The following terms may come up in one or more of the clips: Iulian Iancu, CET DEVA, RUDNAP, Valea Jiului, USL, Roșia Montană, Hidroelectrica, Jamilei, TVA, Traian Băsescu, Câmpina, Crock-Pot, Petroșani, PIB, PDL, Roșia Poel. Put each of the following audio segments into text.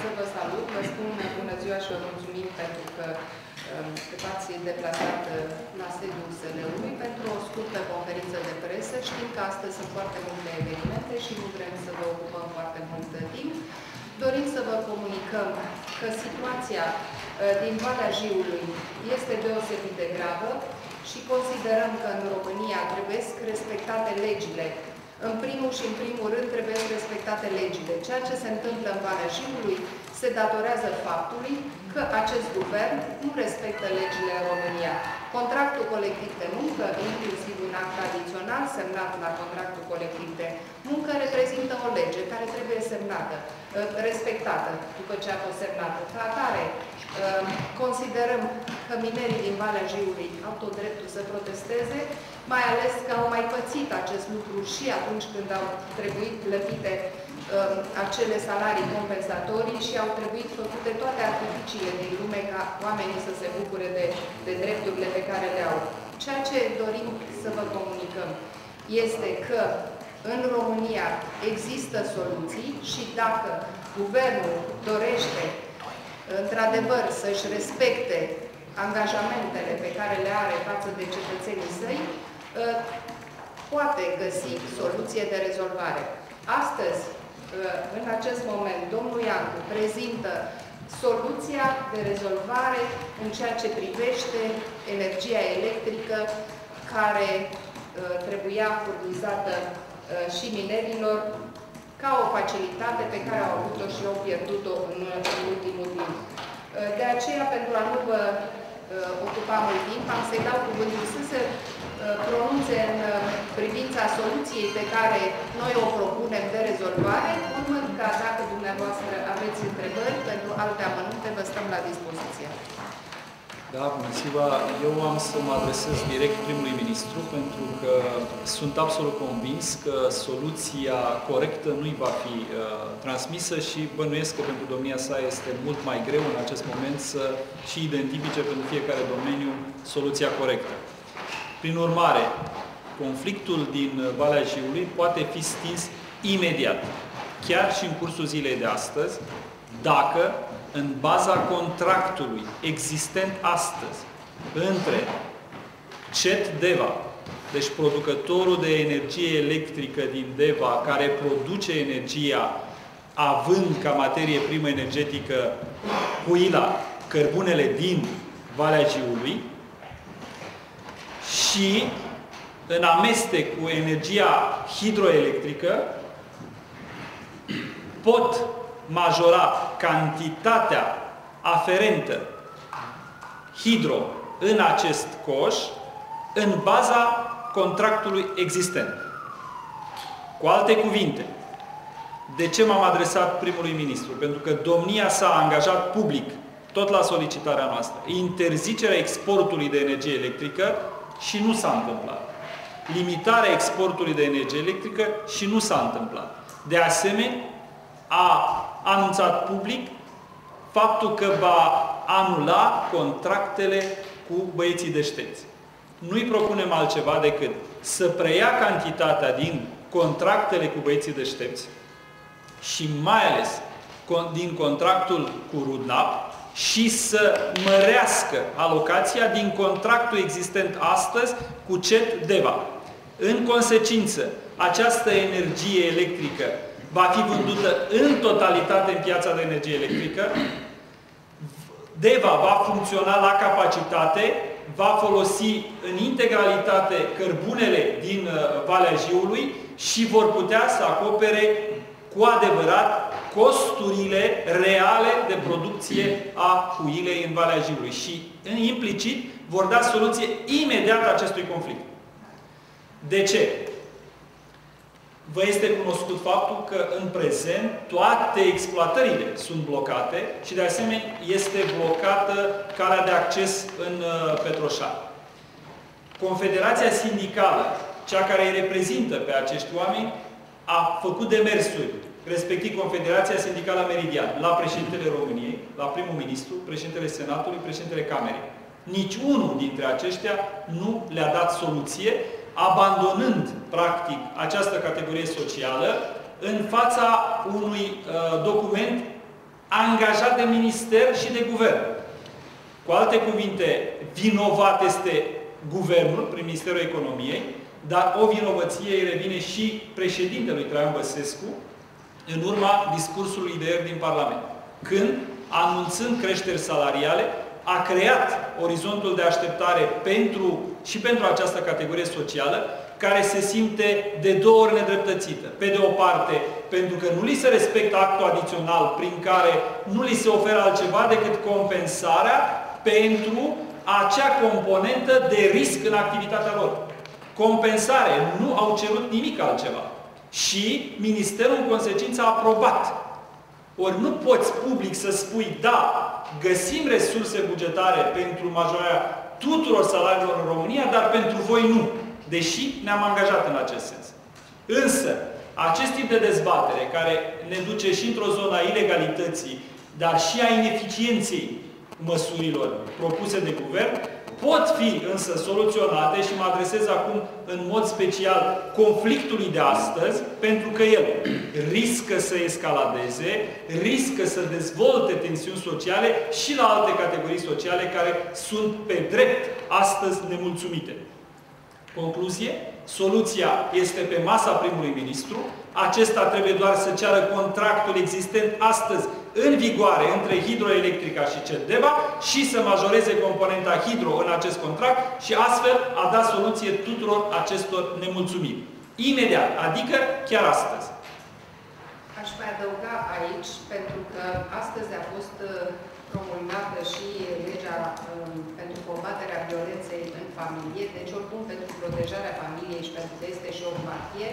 să vă salut, vă spun bună ziua și vă mulțumim pentru că v-ați deplasat la sediul USL-ului pentru o scurtă conferință de presă. Știm că astăzi sunt foarte multe evenimente și nu vrem să vă ocupăm foarte mult timp. Dorim să vă comunicăm că situația din Valea Jiului este deosebit de gravă și considerăm că în România trebuie respectate legile. În primul și în primul rând trebuie respectate legile. Ceea ce se întâmplă în Valea Jiului se datorează faptului că acest guvern nu respectă legile în România. Contractul colectiv de muncă, inclusiv un act adițional semnat la contractul colectiv de muncă, reprezintă o lege care trebuie semnată, respectată după ce a fost semnată. Ca atare, considerăm că minerii din Valea Jiului au tot dreptul să protesteze, mai ales că au mai pățit acest lucru și atunci când au trebuit plătite acele salarii compensatorii și au trebuit făcute toate artificiile din lume ca oamenii să se bucure de drepturile pe care le au. Ceea ce dorim să vă comunicăm este că în România există soluții și dacă guvernul dorește într-adevăr să-și respecte angajamentele pe care le are față de cetățenii săi, poate găsi soluție de rezolvare. Astăzi, în acest moment, domnul Iancu prezintă soluția de rezolvare în ceea ce privește energia electrică care trebuia furnizată și minerilor ca o facilitate pe care au avut-o și au pierdut-o în ultimul timp. De aceea, pentru a nu vă ocupa mult timp, am să-i dau cuvântul să se pronunțe în privința soluției pe care noi o propunem de rezolvare, urmând ca dacă dumneavoastră aveți întrebări pentru alte amănunte, vă stăm la dispoziție. Da, bună ziua! Eu am să mă adresez direct primului ministru, pentru că sunt absolut convins că soluția corectă nu-i va fi transmisă și bănuiesc că pentru domnia sa este mult mai greu în acest moment să și identifice pentru fiecare domeniu soluția corectă. Prin urmare, conflictul din Valea Jiului poate fi stins imediat, chiar și în cursul zilei de astăzi, dacă în baza contractului existent astăzi între CET DEVA, deci producătorul de energie electrică din Deva, care produce energia având ca materie primă energetică puila, cărbunele din Valea Jiului, și în amestec cu energia hidroelectrică pot majora cantitatea aferentă hidro în acest coș în baza contractului existent. Cu alte cuvinte, de ce m-am adresat primului ministru? Pentru că domnia s-a angajat public, tot la solicitarea noastră, interzicerea exportului de energie electrică și nu s-a întâmplat. Limitarea exportului de energie electrică și nu s-a întâmplat. De asemenea, a anunțat public faptul că va anula contractele cu băieții deștepți. Nu-i propunem altceva decât să preia cantitatea din contractele cu băieții deștepți și mai ales din contractul cu RUDNAP, și să mărească alocația din contractul existent astăzi cu CET DEVA. În consecință, această energie electrică va fi vândută în totalitate în piața de energie electrică, DEVA va funcționa la capacitate, va folosi în integralitate cărbunele din Valea Jiului și vor putea să acopere cu adevărat costurile reale de producție a huilei în Valea Jiului și, implicit, vor da soluție imediat acestui conflict. De ce? Vă este cunoscut faptul că, în prezent, toate exploatările sunt blocate și, de asemenea, este blocată calea de acces în Petroșani. Confederația sindicală, cea care îi reprezintă pe acești oameni, a făcut demersuri, respectiv Confederația Sindicală Meridian, la președintele României, la primul ministru, președintele Senatului, președintele Camerei. Niciunul dintre aceștia nu le-a dat soluție, abandonând, practic, această categorie socială în fața unui document angajat de minister și de guvern. Cu alte cuvinte, vinovat este guvernul prin Ministerul Economiei, dar o vinovăție îi revine și președintelui Traian Băsescu în urma discursului de ieri din Parlament, când, anunțând creșteri salariale, a creat orizontul de așteptare și pentru această categorie socială, care se simte de două ori nedreptățită. Pe de o parte, pentru că nu li se respectă actul adițional prin care nu li se oferă altceva decât compensarea pentru acea componentă de risc în activitatea lor. Compensare. Nu au cerut nimic altceva. Și Ministerul, în consecință, a aprobat. Ori nu poți public să spui, da, găsim resurse bugetare pentru majorarea tuturor salariilor în România, dar pentru voi nu. Deși ne-am angajat în acest sens. Însă, acest tip de dezbatere, care ne duce și într-o zonă a ilegalității, dar și a ineficienței măsurilor propuse de guvern, pot fi însă soluționate și mă adresez acum în mod special conflictului de astăzi, pentru că el riscă să escaladeze, riscă să dezvolte tensiuni sociale și la alte categorii sociale care sunt pe drept astăzi nemulțumite. Concluzie, soluția este pe masa primului ministru. Acesta trebuie doar să ceară contractul existent astăzi în vigoare între Hidroelectrica și CET DEVA și să majoreze componenta hidro în acest contract și astfel a dat soluție tuturor acestor nemulțumiri. Imediat, adică chiar astăzi. Aș mai adăuga aici, pentru că astăzi a fost promulgată și legea pentru combaterea violenței în familie, deci oricum pentru protejarea familiei și pentru că este și o martie,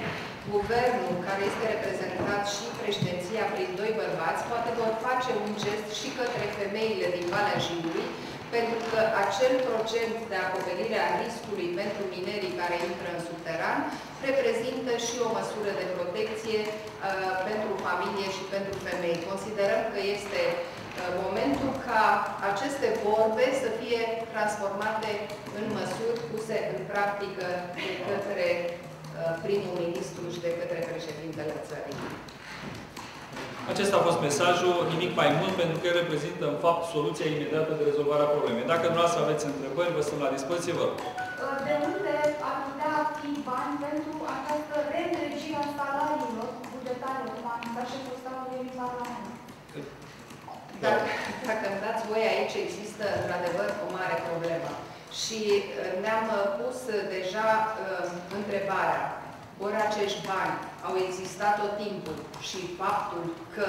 guvernul, care este reprezentat și președinția prin doi bărbați, poate vor face un gest și către femeile din Valea Jiului, pentru că acel procent de acoperire a riscului pentru minerii care intră în subteran reprezintă și o măsură de protecție pentru familie și pentru femei. Considerăm că este momentul ca aceste vorbe să fie transformate în măsuri puse în practică de către primul ministru și de către președintele țării. Acesta a fost mesajul, nimic mai mult, pentru că reprezintă, în fapt, soluția imediată de rezolvarea problemei. Dacă dumneavoastră aveți întrebări, vă sunt la dispoziție, vă rog. De unde ar putea fi bani pentru această reîntregire a salariilor bugetare, cum a anunțat șeful statului din Parlament? Dacă îmi dați voi, aici există, într-adevăr, o mare problemă. Și ne-am pus deja întrebarea. Ori acești bani au existat tot timpul și faptul că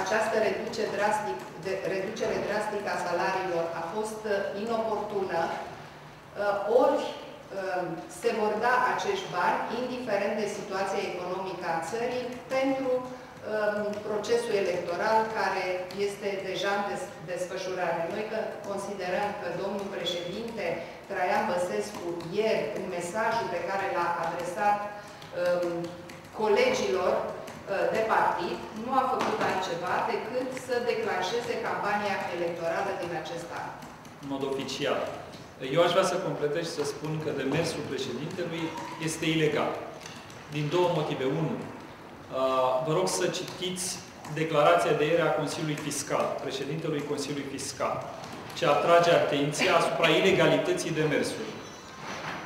această reducere drastică a salariilor a fost inoportună, ori se vor da acești bani, indiferent de situația economică a țării, pentru procesul electoral care este deja în desfășurare. Noi considerăm că domnul președinte Traian Băsescu ieri, în mesajul pe care l-a adresat colegilor de partid, nu a făcut altceva decât să declanșeze campania electorală din acest an. În mod oficial. Eu aș vrea să completez și să spun că demersul președintelui este ilegal. Din două motive. Unu, vă rog să citiți declarația de ieri a Consiliului Fiscal, președintelui Consiliului Fiscal, ce atrage atenția asupra ilegalității demersului.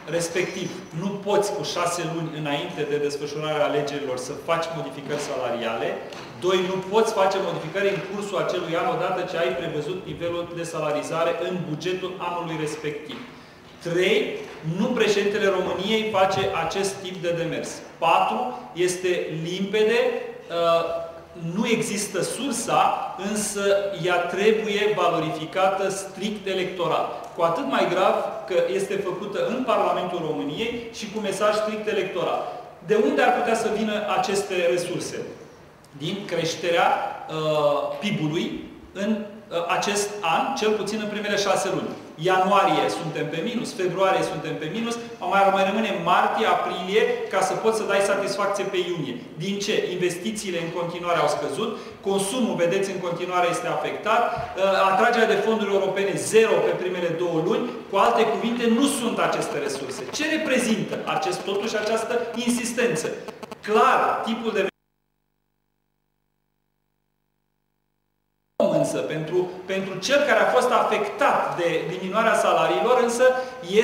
Respectiv, nu poți cu 6 luni înainte de desfășurarea alegerilor să faci modificări salariale. Doi, nu poți face modificări în cursul acelui an odată ce ai prevăzut nivelul de salarizare în bugetul anului respectiv. 3. Nu președintele României face acest tip de demers. 4. Este limpede, nu există sursa, însă ea trebuie valorificată strict electoral. Cu atât mai grav că este făcută în Parlamentul României și cu mesaj strict electoral. De unde ar putea să vină aceste resurse? Din creșterea PIB-ului în acest an, cel puțin în primele 6 luni. Ianuarie suntem pe minus, februarie suntem pe minus, mai rămâne martie, aprilie, ca să poți să dai satisfacție pe iunie. Din ce? Investițiile în continuare au scăzut, consumul, vedeți, în continuare este afectat, atragerea de fonduri europene zero pe primele 2 luni, cu alte cuvinte, nu sunt aceste resurse. Ce reprezintă totuși această insistență? Clar, tipul de însă, pentru cel care a fost afectat de diminuarea salariilor, însă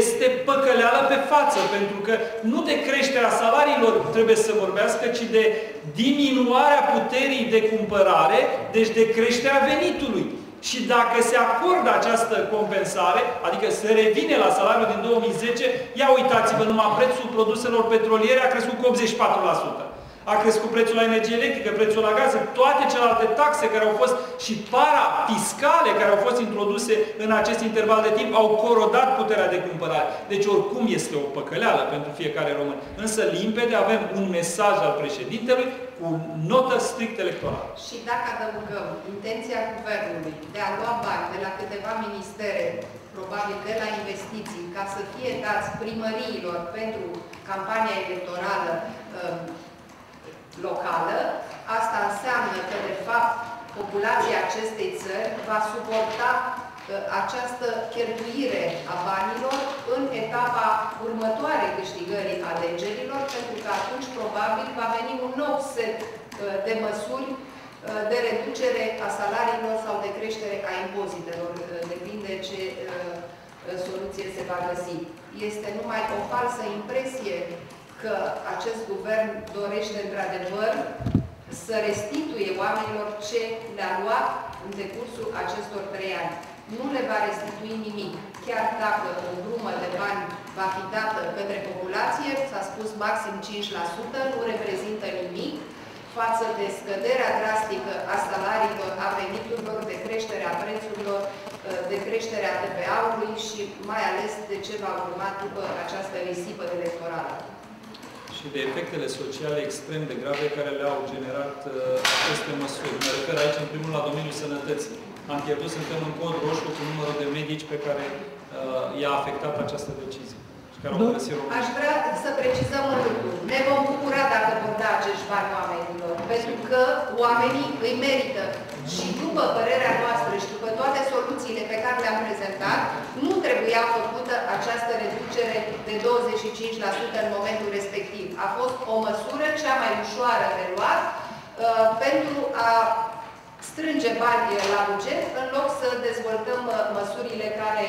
este păcăleală pe față, pentru că nu de creșterea salariilor trebuie să vorbească, ci de diminuarea puterii de cumpărare, deci de creșterea venitului. Și dacă se acordă această compensare, adică se revine la salariul din 2010, ia uitați-vă, numai prețul produselor petroliere a crescut cu 84%. A crescut prețul la energie electrică, prețul la gaze, toate celelalte taxe care au fost și parafiscale care au fost introduse în acest interval de timp, au corodat puterea de cumpărare. Deci oricum este o păcăleală pentru fiecare român. Însă limpede avem un mesaj al președintelui cu notă strict electorală. Și dacă adăugăm intenția guvernului de a lua bani de la câteva ministere, probabil de la investiții, ca să fie dați primăriilor pentru campania electorală locală, asta înseamnă că, de fapt, populația acestei țări va suporta această cheltuire a banilor în etapa următoare câștigării alegerilor, pentru că atunci, probabil, va veni un nou set de măsuri de reducere a salariilor sau de creștere a impozitelor, depinde ce soluție se va găsi. Este numai o falsă impresie că acest guvern dorește într-adevăr să restituie oamenilor ce le-a luat în decursul acestor 3 ani. Nu le va restitui nimic. Chiar dacă o brumă de bani va fi dată către populație, s-a spus maxim 5%, nu reprezintă nimic față de scăderea drastică a salariilor, a veniturilor, de creșterea prețurilor, de creșterea TVA-ului și mai ales de ce va urma după această risipă electorală. Și de efectele sociale extrem de grave care le-au generat aceste măsuri. Mă refer aici, în primul, la domeniul sănătății. Am pierdut, suntem în cod roșu cu numărul de medici pe care i-a afectat această decizie. Și care au părăsit România. Aș vrea să precizăm un lucru. Ne vom bucura dacă vor da acești bani oamenilor, pentru că oamenii îi merită. Și după părerea noastră și după toate soluțiile pe care le-am prezentat, nu trebuia făcută această reducere de 25% în momentul respectiv. A fost o măsură cea mai ușoară de luat pentru a strânge bani la buget, în loc să dezvoltăm măsurile care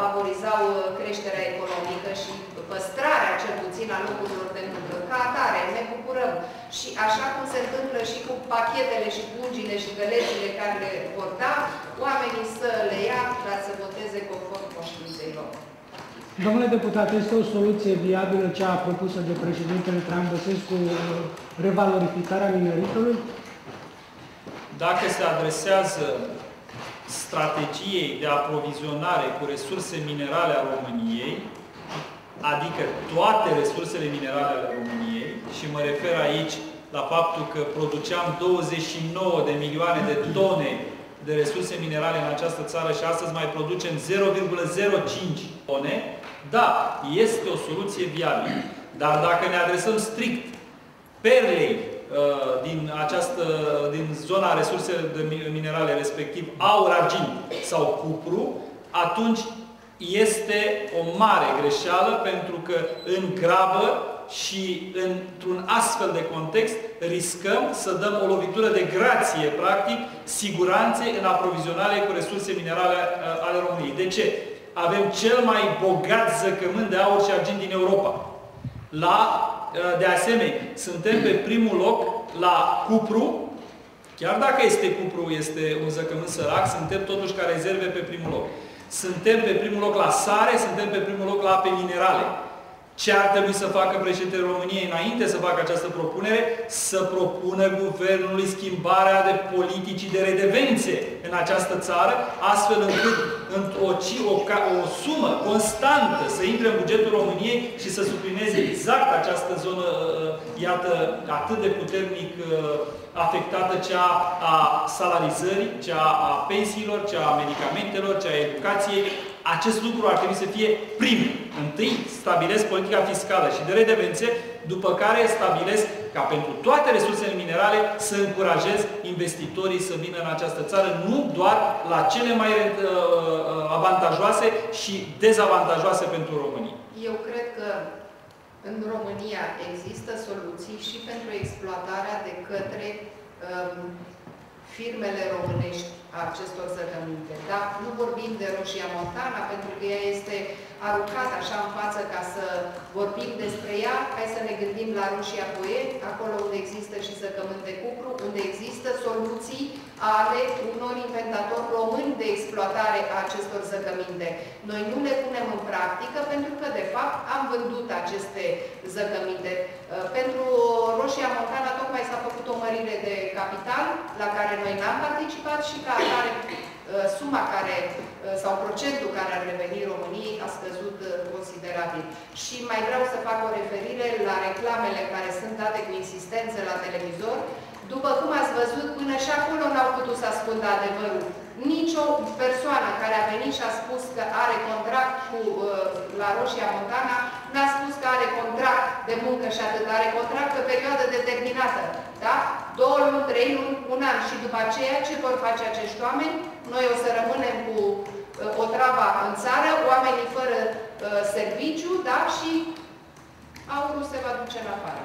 favorizau creșterea economică și păstrarea, cel puțin, a locurilor de muncă. Ca atare, ne bucurăm. Și așa cum se întâmplă și cu pachetele și pungile și gălețile care le vor da, oamenii să le ia ca să voteze conform conștiinței lor. Domnule deputat, este o soluție viabilă cea propusă de președintele Traian Băsescu cu revalorificarea mineritului? Dacă se adresează strategiei de aprovizionare cu resurse minerale a României, adică toate resursele minerale ale României, și mă refer aici la faptul că produceam 29 de milioane de tone de resurse minerale în această țară și astăzi mai producem 0,05 tone, da, este o soluție viabilă. Dar dacă ne adresăm strict perlei din zona resurselor minerale, respectiv aur, argint sau cupru, atunci este o mare greșeală, pentru că în grabă și într-un astfel de context riscăm să dăm o lovitură de grație, practic, siguranței în aprovizionare cu resurse minerale ale României. De ce? Avem cel mai bogat zăcământ de aur și argint din Europa. De asemenea, suntem pe primul loc la cupru. Chiar dacă este cupru, este un zăcământ sărac, suntem totuși ca rezerve pe primul loc. Suntem pe primul loc la sare, suntem pe primul loc la ape minerale. Ce ar trebui să facă președintele României înainte să facă această propunere? Să propună guvernului schimbarea de politicii de redevențe în această țară, astfel încât o sumă constantă să intre în bugetul României și să suplineze exact această zonă, iată, atât de puternic afectată, cea a salarizării, cea a pensiilor, cea a medicamentelor, cea a educației. Acest lucru ar trebui să fie primul. Întâi stabilesc politica fiscală și de redevențe, după care stabilesc ca pentru toate resursele minerale să încurajez investitorii să vină în această țară, nu doar la cele mai avantajoase și dezavantajoase pentru România. Eu cred că în România există soluții și pentru exploatarea de către firmele românești a acestor sămânțe. Dar nu vorbim de Roșia Montană, pentru că ea este aruncată așa în față ca să vorbim despre ea. Hai să ne gândim la Roșia Poel, acolo unde există și sămânțe de cupru, unde există soluții ale unor inventatori români de exploatare a acestor zăcăminte. Noi nu le punem în practică pentru că, de fapt, am vândut aceste zăcăminte. Pentru Roșia Montană tocmai s-a făcut o mărire de capital, la care noi n-am participat și ca atare suma care, sau procentul care ar reveni României a scăzut considerabil. Și mai vreau să fac o referire la reclamele care sunt date cu insistență la televizor. După cum ați văzut, până și acolo n-au putut să ascundă adevărul. Nici o persoană care a venit și a spus că are contract cu, la Roșia Montană, n-a spus că are contract de muncă și atât, are contract pe perioadă determinată. Da? 2 luni, 3 luni, 1 an. Și după aceea, ce vor face acești oameni? Noi o să rămânem cu o travă în țară, oamenii fără serviciu, da? Și aurul se va duce în afară.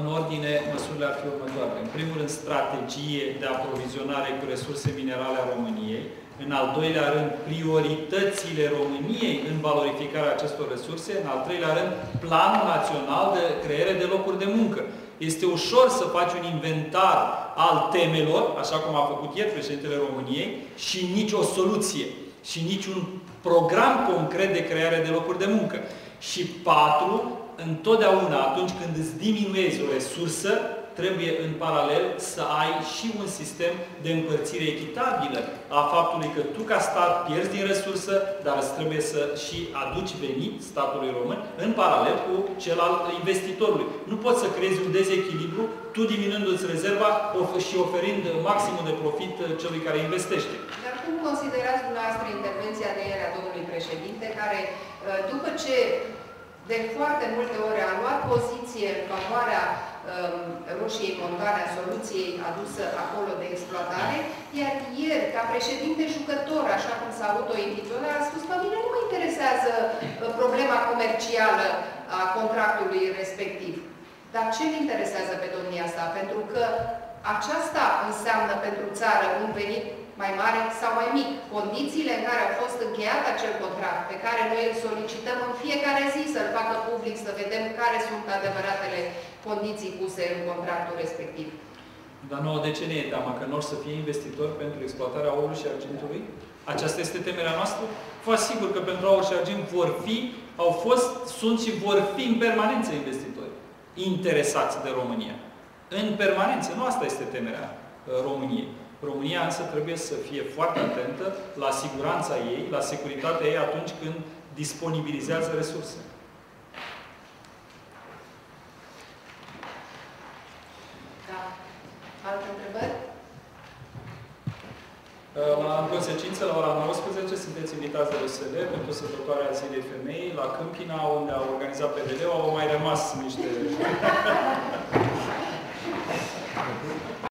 În ordine, măsurile ar fi următoarele. În primul rând, strategie de aprovizionare cu resurse minerale a României. În al doilea rând, prioritățile României în valorificarea acestor resurse. În al treilea rând, planul național de creare de locuri de muncă. Este ușor să faci un inventar al temelor, așa cum a făcut ieri președintele României, și nici o soluție, și nici un program concret de creare de locuri de muncă. Și 4, întotdeauna, atunci când îți diminuezi o resursă, trebuie în paralel să ai și un sistem de împărțire echitabilă a faptului că tu, ca stat, pierzi din resursă, dar îți trebuie să și aduci venit statului român în paralel cu cel al investitorului. Nu poți să creezi un dezechilibru, tu diminându-ți rezerva și oferind maximul de profit celui care investește. Dar cum considerați dumneavoastră intervenția de ieri a domnului președinte, care, după ce de foarte multe ori a luat poziție în favoarea Roșiei Montane, a soluției adusă acolo de exploatare, iar ieri, ca președinte jucător, așa cum s-a autointitulat, a spus că mine nu mă interesează problema comercială a contractului respectiv. Dar ce îl interesează pe domnia asta? Pentru că aceasta înseamnă pentru țară un venit mai mare sau mai mic. Condițiile în care a fost încheiat acel contract, pe care noi îl solicităm în fiecare zi să-l facă public, să vedem care sunt adevăratele condiții puse în contractul respectiv. Dar nouă, de ce ne e teamă? Că nu or să fie investitori pentru exploatarea aurului și argintului? Aceasta este temerea noastră? Vă asigur că pentru aur și argint vor fi, au fost, sunt și vor fi în permanență investitori interesați de România. În permanență. Nu asta este temerea României. România însă trebuie să fie foarte atentă la siguranța ei, la securitatea ei atunci când disponibilizează resurse. Da. Alte întrebări? În consecință, la ora 19 sunteți invitați de USL pentru sărbătoarea Zilei Femei la Câmpina, unde a organizat PDL-ul. Au mai rămas niște...